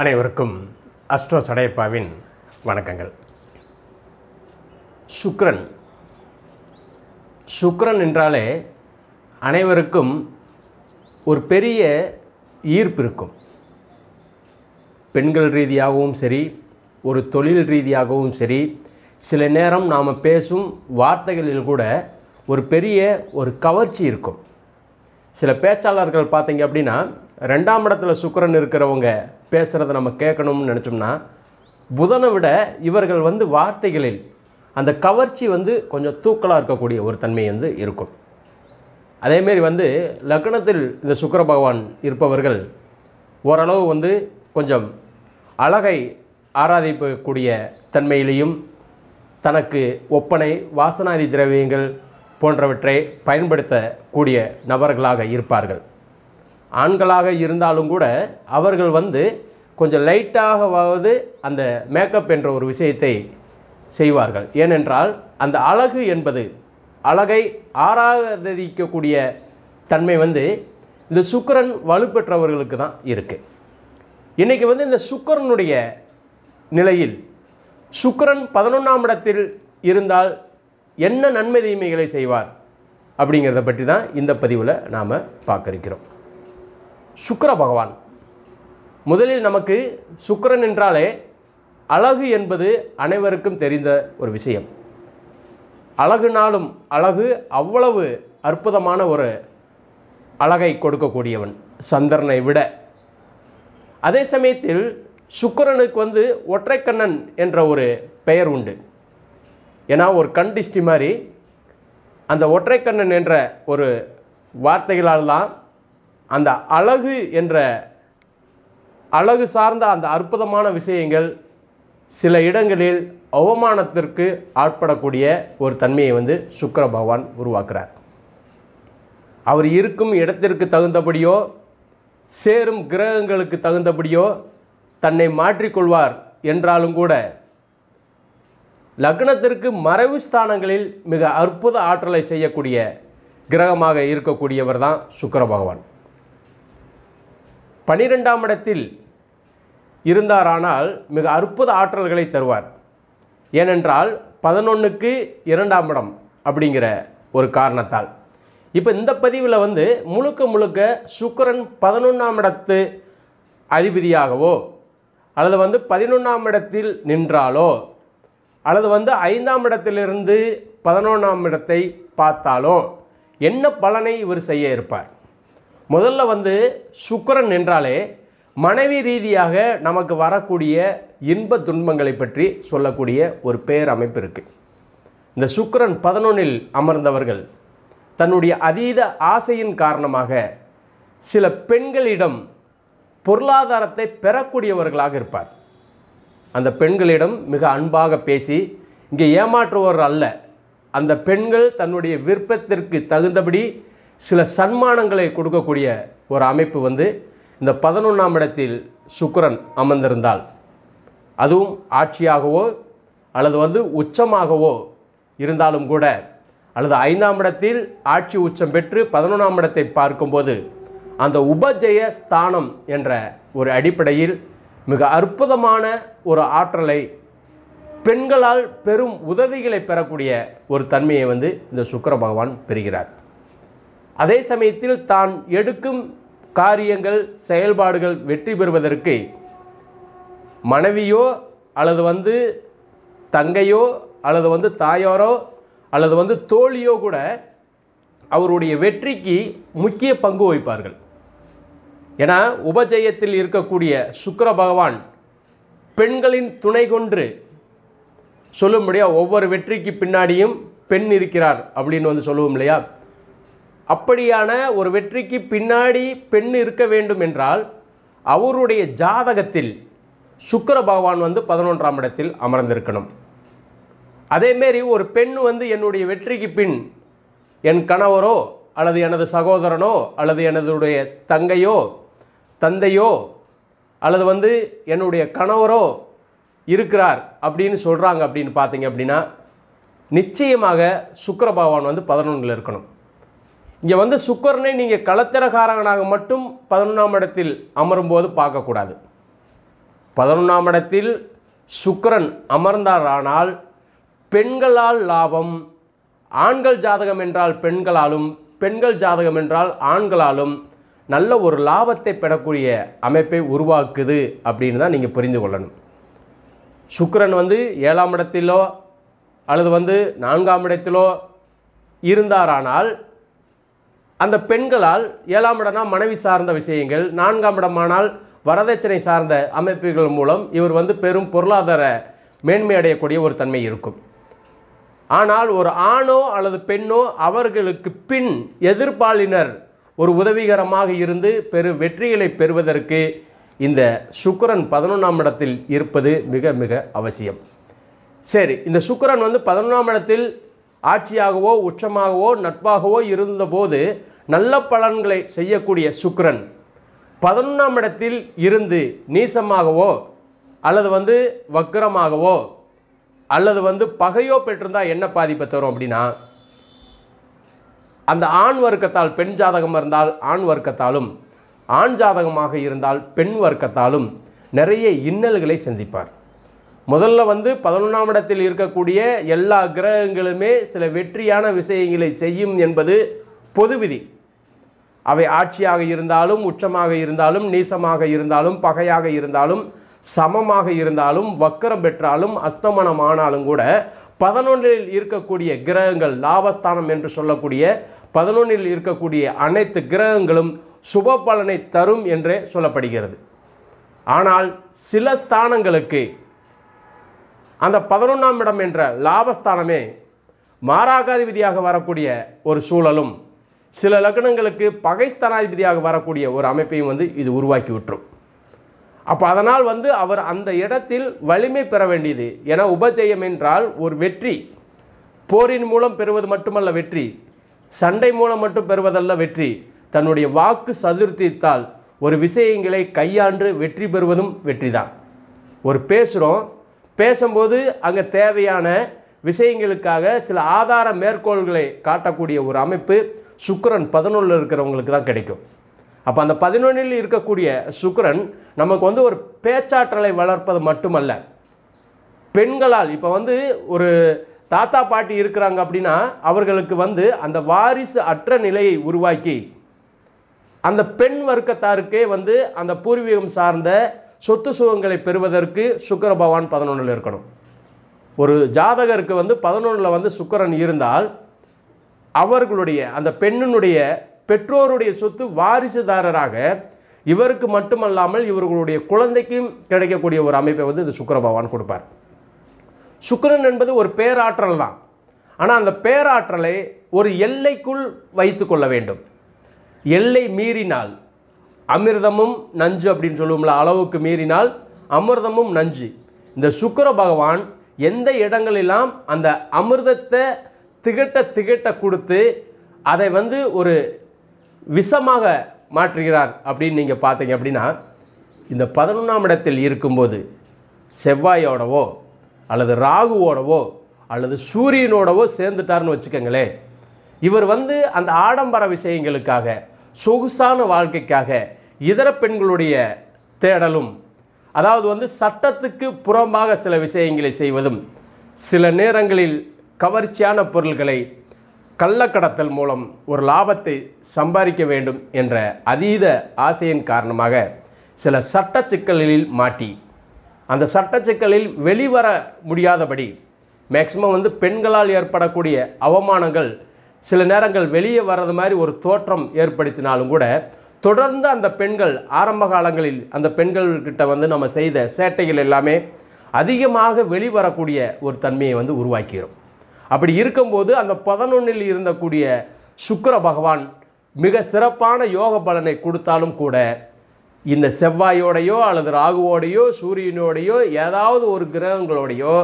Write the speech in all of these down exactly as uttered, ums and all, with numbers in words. அனைவருக்கும் அஸ்ட்ரோ சடைப்பாவின் வணக்கங்கள். சுக்கிரன் சுக்கிரன் என்றாலே அனைவருக்கும் ஒரு பெரிய ஈர்ப்பு இருக்கும். பெண்கள் ரீதியாகவும் சரி, ஒரு தொழில் ரீதியாகவும் சரி, சில நேரம் நாம் பேசும் வார்த்தைகளில் கூட ஒரு பெரிய ஒரு கவர்ச்சி இருக்கும். சில பேச்சாளர்கள் பார்த்தீங்க அப்படின்னா, ரெண்டாம் இடத்துல சுக்கிரன் இருக்கிறவங்க பேசுகிறத நம்ம கேட்கணும்னு நினச்சோம்னா, புதனை விட இவர்கள் வந்து வார்த்தைகளில் அந்த கவர்ச்சி வந்து கொஞ்சம் தூக்கலாக இருக்கக்கூடிய ஒரு தன்மை வந்து இருக்கும். அதேமாரி வந்து லக்னத்தில் இந்த சுக்கிர பகவான் இருப்பவர்கள் ஓரளவு வந்து கொஞ்சம் அழகை ஆராதிக்கக்கூடிய தன்மையிலையும், தனக்கு ஒப்பனை வாசனாதி திரவியங்கள் போன்றவற்றை பயன்படுத்தக்கூடிய நபர்களாக இருப்பார்கள். ஆண்களாக இருந்தாலும் கூட அவர்கள் வந்து கொஞ்சம் லைட்டாகவாவது அந்த மேக்கப் என்ற ஒரு விஷயத்தை செய்வார்கள். ஏனென்றால் அந்த அழகு என்பது, அழகை ஆராதிக்கக்கூடிய தன்மை வந்து இந்த சுக்கிரன் வலுப்பெற்றவர்களுக்கு தான் இருக்குது. இன்றைக்கி வந்து இந்த சுக்கிரனுடைய நிலையில் சுக்கிரன் பதினொன்றாம் இடத்தில் இருந்தால் என்ன நன்மை தீமைகளை செய்வார் அப்படிங்கிறத பற்றி தான் இந்த பதிவில் நாம் பார்க்க இருக்கிறோம். சுக்கிர பகவான் முதலில் நமக்கு சுக்கிரன் என்றாலே அழகு என்பது அனைவருக்கும் தெரிந்த ஒரு விஷயம். அழகுனாலும் அழகு, அவ்வளவு அற்புதமான ஒரு அழகை கொடுக்கக்கூடியவன் சந்திரனை விட. அதே சமயத்தில் சுக்கிரனுக்கு வந்து ஒற்றைக்கண்ணன் என்ற ஒரு பெயர் உண்டு. ஏன்னா ஒரு கண் திஷ்டி மாதிரி அந்த ஒற்றைக்கண்ணன் என்ற ஒரு வார்த்தைகளால் தான் அந்த அழகு என்ற அழகு சார்ந்த அந்த அற்புதமான விஷயங்கள் சில இடங்களில் அவமானத்திற்கு ஆட்படக்கூடிய ஒரு தன்மையை வந்து சுக்கிர பகவான் உருவாக்குறார். அவர் இருக்கும் இடத்திற்கு தகுந்தபடியோ சேரும் கிரகங்களுக்கு தகுந்தபடியோ தன்னை மாற்றிக்கொள்வார். என்றாலும் கூட லக்னத்திற்கு மறைவு ஸ்தானங்களில் மிக அற்புத ஆற்றலை செய்யக்கூடிய கிரகமாக இருக்கக்கூடியவர் தான் சுக்கிர பகவான். பனிரெண்டாம் இடத்தில் இருந்தாரானால் மிக அற்புத ஆற்றல்களை தருவார். ஏனென்றால் பதினொன்றுக்கு இரண்டாம் இடம் அப்படிங்கிற ஒரு காரணத்தால் இப்போ இந்த பதிவில் வந்து முழுக்க முழுக்க சுக்கிரன் பதினொன்றாம் இடத்து அதிபதியாகவோ அல்லது வந்து பதினொன்றாம் இடத்தில் நின்றாலோ அல்லது வந்து ஐந்தாம் இடத்திலிருந்து பதினொன்றாம் இடத்தை பார்த்தாலோ என்ன பலனை இவர் செய்ய இருப்பார். முதல்ல வந்து சுக்கிரன் என்றாலே மனைவி ரீதியாக நமக்கு வரக்கூடிய இன்ப துன்பங்களை பற்றி சொல்லக்கூடிய ஒரு பேர் அமைப்பு இருக்குது. இந்த சுக்கிரன் பதினொன்றில் அமர்ந்தவர்கள் தன்னுடைய அதீத ஆசையின் காரணமாக சில பெண்களிடம் பொருளாதாரத்தை பெறக்கூடியவர்களாக இருப்பார். அந்த பெண்களிடம் மிக அன்பாக பேசி, இங்கே ஏமாற்றுவர் அல்ல, அந்த பெண்கள் தன்னுடைய விருப்பத்திற்கு தகுந்தபடி சில சன்மானங்களை கொடுக்கக்கூடிய ஒரு அமைப்பு வந்து இந்த பதினொன்றாம் இடத்தில் சுக்கிரன் அமர்ந்திருந்தால், அதுவும் ஆட்சியாகவோ அல்லது வந்து உச்சமாகவோ இருந்தாலும் கூட, அல்லது ஐந்தாம் இடத்தில் ஆட்சி உச்சம் பெற்று பதினொன்றாம் இடத்தை பார்க்கும்போது அந்த உபஜய ஸ்தானம் என்ற ஒரு அடிப்படையில் மிக அற்புதமான ஒரு ஆற்றலை, பெண்களால் பெரும் உதவிகளை பெறக்கூடிய ஒரு தன்மையை வந்து இந்த சுக்கிர பகவான் பெறுகிறார். அதே சமயத்தில் தான் எடுக்கும் காரியங்கள் செயல்பாடுகள் வெற்றி பெறுவதற்கு மனைவியோ அல்லது வந்து தங்கையோ அல்லது வந்து தாயாரோ அல்லது வந்து தோழியோ கூட அவருடைய வெற்றிக்கு முக்கிய பங்கு வகிப்பார்கள். ஏன்னா உபஜயத்தில் இருக்கக்கூடிய சுக்கிர பகவான் பெண்களின் துணை கொண்டு சொல்லும்படியாக ஒவ்வொரு வெற்றிக்கு பின்னாடியும் பெண் இருக்கிறார் அப்படின்னு வந்து சொல்லுவோம் இல்லையா. அப்படியான ஒரு வெற்றிக்கு பின்னாடி பெண் இருக்க வேண்டும் என்றால் அவருடைய ஜாதகத்தில் சுக்கிர பகவான் வந்து பதினொன்றாம் இடத்தில் அமர்ந்திருக்கணும். அதேமாரி ஒரு பெண் வந்து என்னுடைய வெற்றிக்கு பின் என் கணவரோ அல்லது எனது சகோதரனோ அல்லது எனதுடைய தங்கையோ தந்தையோ அல்லது வந்து என்னுடைய கணவரோ இருக்கிறார் அப்படின்னு சொல்கிறாங்க அப்படின்னு பார்த்தீங்க அப்படின்னா நிச்சயமாக சுக்கிர பகவான் வந்து பதினொன்றில் இருக்கணும். இங்கே வந்து சுக்கரனை நீங்கள் கலத்திரகாரகனாக மட்டும் பதினொன்றாம் இடத்தில் அமரும்போது பார்க்கக்கூடாது. பதினொன்றாம் இடத்தில் சுக்கிரன் அமர்ந்தாரானால் பெண்களால் லாபம், ஆண்கள் ஜாதகம் என்றால் பெண்களாலும் பெண்கள் ஜாதகம் என்றால் ஆண்களாலும் நல்ல ஒரு லாபத்தை பெறக்கூடிய அமைப்பை உருவாக்குது அப்படின்னு தான் நீங்கள் புரிந்து கொள்ளணும். சுக்கிரன் வந்து ஏழாம் இடத்திலோ அல்லது வந்து நான்காம் இடத்திலோ இருந்தாரானால் அந்த பெண்களால், ஏழாம் இடம்னா மனைவி சார்ந்த விஷயங்கள், நான்காம் இடமானால் வரதட்சணை சார்ந்த அமைப்புகள் மூலம் இவர் வந்து பெரும் பொருளாதார மேன்மை அடையக்கூடிய ஒரு தன்மை இருக்கும். ஆனால் ஒரு ஆணோ அல்லது பெண்ணோ அவர்களுக்கு பின் எதிர்பாலினர் ஒரு உதவிகரமாக இருந்து பெரு வெற்றிகளை பெறுவதற்கு இந்த சுக்கிரன் பதினொன்றாம் இடத்தில் இருப்பது மிக மிக அவசியம். சரி, இந்த சுக்கிரன் வந்து பதினொன்றாம் இடத்தில் ஆட்சியாகவோ உச்சமாகவோ நட்பாகவோ இருந்தபோது நல்ல பலன்களை செய்யக்கூடிய சுக்கிரன் பதினொன்றாம் இடத்தில் இருந்து நீசமாகவோ அல்லது வந்து வக்கரமாகவோ அல்லது வந்து பகையோ பெற்றிருந்தால் என்ன பாதிப்பை தரும் அப்படின்னா, அந்த ஆண் வர்க்கத்தால் பெண் ஜாதகம் இருந்தால் ஆண் வர்க்கத்தாலும் ஆண் ஜாதகமாக இருந்தால் பெண் வர்க்கத்தாலும் நிறைய இன்னல்களை சந்திப்பார். முதல்ல வந்து பதினொன்றாம் இடத்தில் இருக்கக்கூடிய எல்லா கிரகங்களுமே சில வெற்றியான விஷயங்களை செய்யும் என்பது பொது விதி. அவை ஆட்சியாக இருந்தாலும் உச்சமாக இருந்தாலும் நீசமாக இருந்தாலும் பகையாக இருந்தாலும் சமமாக இருந்தாலும் வக்கரம் பெற்றாலும் அஸ்தமனம் ஆனாலும் கூட பதினொன்றில் இருக்கக்கூடிய கிரகங்கள், லாபஸ்தானம் என்று சொல்லக்கூடிய பதினொன்றில் இருக்கக்கூடிய அனைத்து கிரகங்களும் சுப பலனை தரும் என்றே சொல்லப்படுகிறது. ஆனால் சில ஸ்தானங்களுக்கு அந்த பதினொன்றாம் இடம் என்ற லாபஸ்தானமே மாராகாதிபதியாக வரக்கூடிய ஒரு சூழலும் சில லக்னங்களுக்கு பகைஸ்தானாதிபதியாக வரக்கூடிய ஒரு அமைப்பையும் வந்து இது உருவாக்கி விட்டுரும். அப்போ அதனால் வந்து அவர் அந்த இடத்தில் வலிமை பெற வேண்டியது. ஏன்னா உபஜயம் என்றால் ஒரு வெற்றி, போரின் மூலம் பெறுவது மட்டுமல்ல வெற்றி, சண்டை மூலம் மட்டும் பெறுவதல்ல வெற்றி, தன்னுடைய வாக்கு சதுர்த்தித்தால் ஒரு விஷயங்களை கையாண்டு வெற்றி பெறுவதும் வெற்றி தான். ஒரு பேசுகிறோம், பேசும்போது அங்கே தேவையான விஷயங்களுக்காக சில ஆதார மேற்கோள்களை காட்டக்கூடிய ஒரு அமைப்பு சுக்கிரன் பதினொன்றில் இருக்கிறவங்களுக்கு தான் கிடைக்கும். அப்போ அந்த பதினொன்றில் இருக்கக்கூடிய சுக்கிரன் நமக்கு வந்து ஒரு பேச்சாற்றலை வளர்ப்பது மட்டுமல்ல, பெண்களால் இப்போ வந்து ஒரு தாத்தா பாட்டி இருக்கிறாங்க அப்படின்னா அவர்களுக்கு வந்து அந்த வாரிசு அற்ற நிலையை உருவாக்கி அந்த பெண் வர்க்கத்தாருக்கே வந்து அந்த பூர்வீகம் சார்ந்த சொத்து சுகங்களை பெறுவதற்கு சுக்கிர பகவான் பதினொன்றில் இருக்கணும். ஒரு ஜாதகருக்கு வந்து பதினொன்றில் வந்து சுக்கிரன் இருந்தால் அவர்களுடைய அந்த பெண்ணினுடைய பெற்றோருடைய சொத்து வாரிசுதாரராக இவருக்கு மட்டுமல்லாமல் இவர்களுடைய குழந்தைக்கும் கிடைக்கக்கூடிய ஒரு அமைப்பை வந்து இந்த சுக்கிர பகவான் கொடுப்பார். சுக்கிரன் என்பது ஒரு பேராற்றல் தான். ஆனால் அந்த பேராற்றலை ஒரு எல்லைக்குள் வைத்து கொள்ள வேண்டும். எல்லை மீறினால் அமிர்தமும் நஞ்சு அப்படின்னு சொல்லுவோம்ல, அளவுக்கு மீறினால் அமிர்தமும் நஞ்சு. இந்த சுக்கிர பகவான் எந்த இடங்களெல்லாம் அந்த அமிர்தத்தை திகட்ட திகட்ட கொடுத்து அதை வந்து ஒரு விஷமாக மாற்றுகிறார் அப்படின்னு நீங்கள் பார்த்தீங்க அப்படின்னா, இந்த பதினொன்றாம் இடத்தில் இருக்கும்போது செவ்வாயோடவோ அல்லது ராகுவோடவோ அல்லது சூரியனோடவோ சேர்ந்துட்டார்னு வச்சுக்கோங்களேன், இவர் வந்து அந்த ஆடம்பர விஷயங்களுக்காக சொகுசான வாழ்க்கைக்காக இதர பெண்களுடைய தேடலும், அதாவது வந்து சட்டத்துக்கு புறம்பாக சில விஷயங்களை செய்வதும், சில நேரங்களில் கவர்ச்சியான பொருள்களை கள்ளக்கடத்தல் மூலம் ஒரு லாபத்தை சம்பாதிக்க வேண்டும் என்ற அதீத ஆசையின் காரணமாக சில சட்ட சிக்கல்களில் மாட்டி அந்த சட்ட சிக்கலில் வெளிவர முடியாதபடி மேக்சிமம் வந்து பெண்களால் ஏற்படக்கூடிய அவமானங்கள் சில நேரங்கள் வெளியே வர்றது மாதிரி ஒரு தோற்றம் ஏற்படுத்தினாலும் கூட தொடர்ந்து அந்த பெண்கள் ஆரம்ப காலங்களில் அந்த பெண்கள்கிட்ட வந்து நம்ம செய்த சேட்டைகள் எல்லாமே அதிகமாக வெளிவரக்கூடிய ஒரு தன்மையை வந்து உருவாக்கிறோம். அப்படி இருக்கும்போது அந்த பதினொன்றில் இருந்தக்கூடிய சுக்கிர பகவான் மிக சிறப்பான யோக பலனை கொடுத்தாலும் கூட இந்த செவ்வாயோடையோ அல்லது ராகுவோடையோ சூரியனோடையோ ஏதாவது ஒரு கிரகங்களோடையோ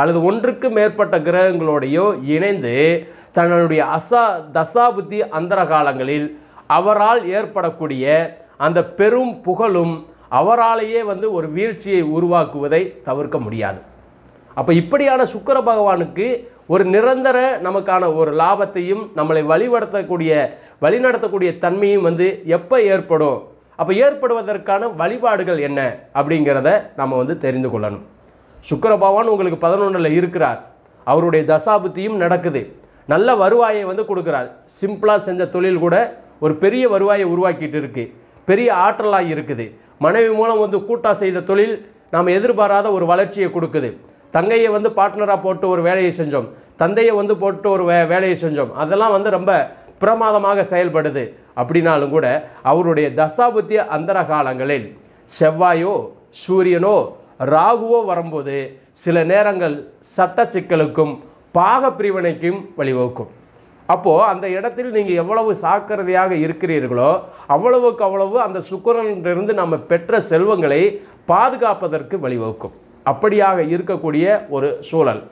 அல்லது ஒன்றுக்கு மேற்பட்ட கிரகங்களோடையோ இணைந்து தன்னுடைய அசா தசாபுத்தி அந்தர காலங்களில் அவரால் ஏற்படக்கூடிய அந்த பெரும் புகழும் அவராலேயே வந்து ஒரு வீழ்ச்சியை உருவாக்குவதை தவிர்க்க முடியாது. அப்போ இப்படியான சுக்கிர பகவானுக்கு ஒரு நிரந்தர நமக்கான ஒரு லாபத்தையும் நம்மளை வழிநடத்தக்கூடிய வழிநடத்தக்கூடிய தன்மையும் வந்து எப்போ ஏற்படும், அப்போ ஏற்படுவதற்கான வழிபாடுகள் என்ன அப்படிங்கிறத நம்ம வந்து தெரிந்து கொள்ளணும். சுக்கிர பகவான் உங்களுக்கு பதினொன்றில் இருக்கிறார், அவருடைய தசாபுத்தியும் நடக்குது, நல்ல வருவாயை வந்து கொடுக்குறார். சிம்பிளாக செஞ்ச தொழில் கூட ஒரு பெரிய வருவாயை உருவாக்கிட்டு இருக்குது, பெரிய ஆற்றலாக இருக்குது. மனைவி மூலம் வந்து கூட்டாக செய்த தொழில் நாம் எதிர்பாராத ஒரு வளர்ச்சியை கொடுக்குது. தங்கையை வந்து பார்ட்னராக போட்டு ஒரு வேலையை செஞ்சோம், தந்தையை வந்து போட்டு ஒரு வே வேலையை செஞ்சோம், அதெல்லாம் வந்து ரொம்ப பிரமாதமாக செயல்படுது. அப்படின்னாலும் கூட அவருடைய தசாபுத்திய அந்தர காலங்களில் செவ்வாயோ சூரியனோ ராகுவோ வரும்போது சில நேரங்கள் சட்ட சிக்கலுக்கும் பாக பிரிவினைக்கும் வழிவகுக்கும். அப்போது அந்த இடத்தில் நீங்கள் எவ்வளவு சாக்கிரதையாக இருக்கிறீர்களோ அவ்வளவுக்கு அவ்வளவு அந்த சுக்கிரனிலிருந்து நம்ம பெற்ற செல்வங்களை பாதுகாப்பதற்கு வழிவகுக்கும். அப்படியாக இருக்கக்கூடிய ஒரு சூழல்.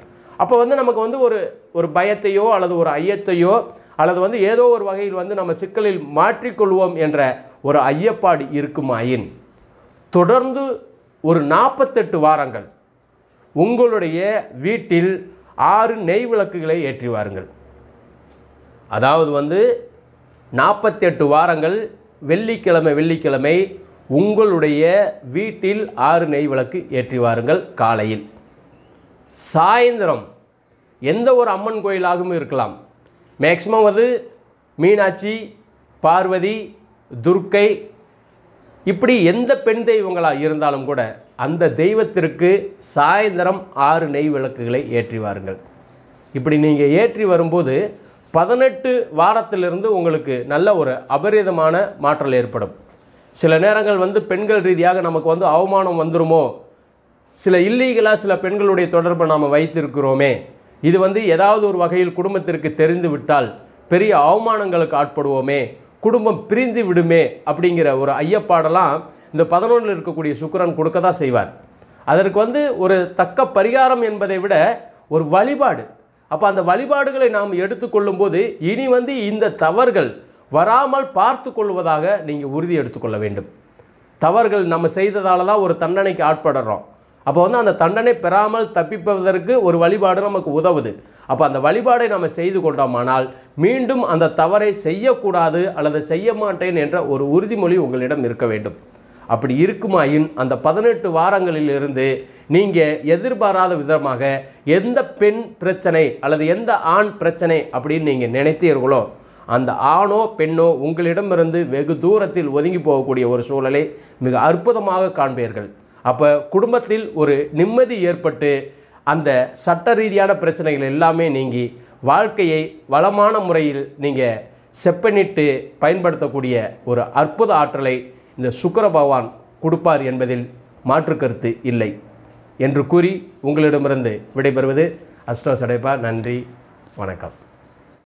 அப்போ வந்து நமக்கு வந்து ஒரு ஒரு பயத்தையோ அல்லது ஒரு ஐயத்தையோ அல்லது வந்து ஏதோ ஒரு வகையில் வந்து நம்ம சிக்கலில் மாற்றிக்கொள்வோம் என்ற ஒரு ஐயப்பாடு இருக்குமாயின் தொடர்ந்து ஒரு நாற்பத்தெட்டு வாரங்கள் உங்களுடைய வீட்டில் ஆறு நெய் விளக்குகளை ஏற்றி வாருங்கள். அதாவது வந்து நாற்பத்தெட்டு வாரங்கள் வெள்ளிக்கிழமை வெள்ளிக்கிழமை உங்களுடைய வீட்டில் ஆறு நெய் விளக்கு ஏற்றி வாருங்கள். காலையில், சாயந்தரம் எந்த ஒரு அம்மன் கோயிலாகவும் இருக்கலாம். மேக்சிமம் அது மீனாட்சி, பார்வதி, துர்க்கை, இப்படி எந்த பெண் தெய்வங்களாக இருந்தாலும் கூட அந்த தெய்வத்திற்கு சாயந்தரம் ஆறு நெய் விளக்குகளை ஏற்றி வாருங்கள். இப்படி நீங்கள் ஏற்றி வரும்போது பதினெட்டு வாரத்திலிருந்து உங்களுக்கு நல்ல ஒரு அபரிதமான மாற்றல் ஏற்படும். சில நேரங்கள் வந்து பெண்கள் ரீதியாக நமக்கு வந்து அவமானம் வந்துடுமோ, சில இல்லீகலாக சில பெண்களுடைய தொடர்பை நாம் வைத்திருக்கிறோமே, இது வந்து ஏதாவது ஒரு வகையில் குடும்பத்திற்கு தெரிந்து விட்டால் பெரிய அவமானங்களுக்கு ஆட்படுவோமே, குடும்பம் பிரிந்து விடுமே அப்படிங்கிற ஒரு ஐயப்பாடெல்லாம் இந்த பதினொன்றில் இருக்கக்கூடிய சுக்கிரன் கொடுக்க தான் செய்வார். அதற்கு வந்து ஒரு தக்க பரிகாரம் என்பதை விட ஒரு வழிபாடு. அப்போ அந்த வழிபாடுகளை நாம் எடுத்துக்கொள்ளும் போது இனி வந்து இந்த தவறுகள் வராமல் பார்த்து கொள்வதாக நீங்கள் உறுதி எடுத்துக்கொள்ள வேண்டும். தவறுகள் நம்ம செய்ததால் தான் ஒரு தண்டனைக்கு ஆட்படுறோம். அப்போ வந்து அந்த தண்டனை பெறாமல் தப்பிப்பதற்கு ஒரு வழிபாடு நமக்கு உதவுது. அப்போ அந்த வழிபாடை நம்ம செய்து கொண்டோமானால் மீண்டும் அந்த தவறை செய்யக்கூடாது அல்லது செய்ய மாட்டேன் என்ற ஒரு உறுதிமொழி உங்களிடம் இருக்க வேண்டும். அப்படி இருக்குமாயின் அந்த பதினெட்டு வாரங்களிலிருந்து நீங்கள் எதிர்பாராத விதமாக எந்த பெண் பிரச்சனை அல்லது எந்த ஆண் பிரச்சனை அப்படின்னு நீங்கள் நினைத்தீர்களோ அந்த ஆணோ பெண்ணோ உங்களிடமிருந்து வெகு தூரத்தில் ஒதுங்கி போகக்கூடிய ஒரு சூழலை மிக அற்புதமாக காண்பீர்கள். அப்போ குடும்பத்தில் ஒரு நிம்மதி ஏற்பட்டு அந்த சட்ட ரீதியான பிரச்சனைகள் எல்லாமே நீங்கி வாழ்க்கையை வளமான முறையில் நீங்கள் செப்பனிட்டு பயன்படுத்தக்கூடிய ஒரு அற்புத ஆற்றலை இந்த சுக்கிர பகவான் கொடுப்பார் என்பதில் மாற்றுக்கருத்து இல்லை என்று கூறி உங்களிடமிருந்து விடைபெறுவது அஸ்ட்ரோ சடைப்பா. நன்றி, வணக்கம்.